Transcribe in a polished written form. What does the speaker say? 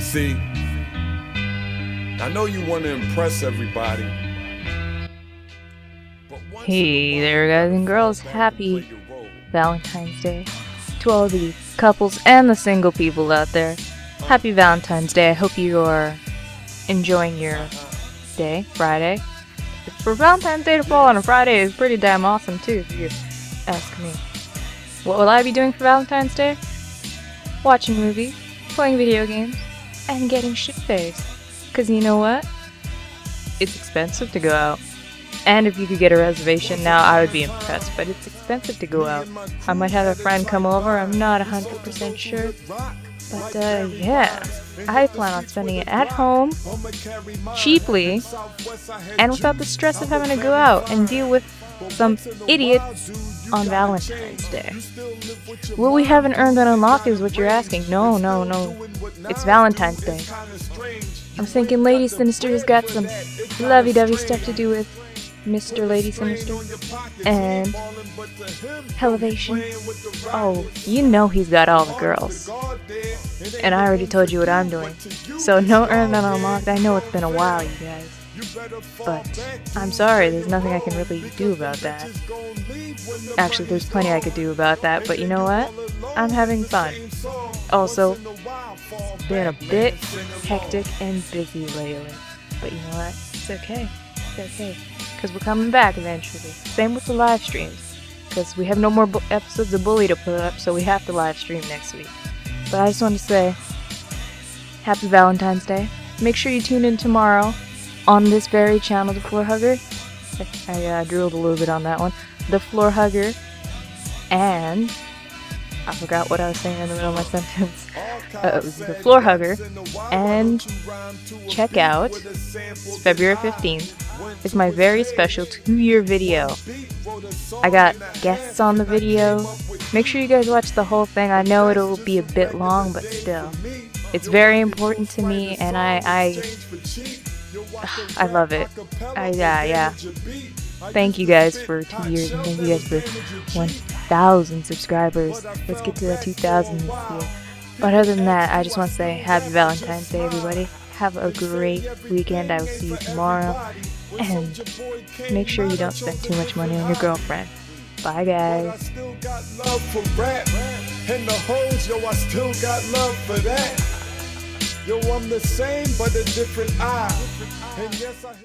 See, I know you want to impress everybody. Hey there, guys and girls. Happy Valentine's Day to all the couples and the single people out there. Happy Valentine's Day. I hope you are enjoying your day, Friday. For Valentine's Day to fall on a Friday is pretty damn awesome, too, if you ask me. What will I be doing for Valentine's Day? Watching movies, playing video games, and getting shit-faced. Because you know what? It's expensive to go out. And if you could get a reservation now, I would be impressed, but it's expensive to go out. I might have a friend come over, I'm not 100% sure. But yeah, I plan on spending it at home, cheaply, and without the stress of having to go out and deal with some idiot on Valentine's Day. Well, we haven't earned an unlock is what you're asking. No. It's Valentine's Day. I'm thinking Lady Sinister has got some lovey-dovey stuff to do with Mr. Lady Sinister and Elevation. Oh, you know he's got all the girls. And I already told you what I'm doing. So no earned and unlocked. I know it's been a while, you guys. But I'm sorry, there's nothing I can really do about that. Actually, there's plenty I could do about that, but you know what? I'm having fun. Also, it's been a bit hectic and busy lately. But you know what? It's okay. It's okay. Because we're coming back eventually. Same with the live streams. Because we have no more episodes of Bully to put up, so we have to live stream next week. But I just want to say, happy Valentine's Day. Make sure you tune in tomorrow on this very channel, The Floor Hugger. I drooled a little bit on that one. The Floor Hugger. And I forgot what I was saying in the middle of my sentence. It was The Floor Hugger. And check out, it's February 15th. It's my very special 2-year video. I got guests on the video. Make sure you guys watch the whole thing. I know it'll be a bit long, but still. It's very important to me, and I love it. Yeah. Thank you guys for 2 years, and thank you guys for 1,000 subscribers. Let's get to that 2,000 this year. But other than that, I just want to say happy Valentine's Day, everybody. Have a great weekend. I will see you tomorrow. And make sure you don't spend too much money on your girlfriend. Bye, guys. Yo, I'm the same, but a different eye. And yes, I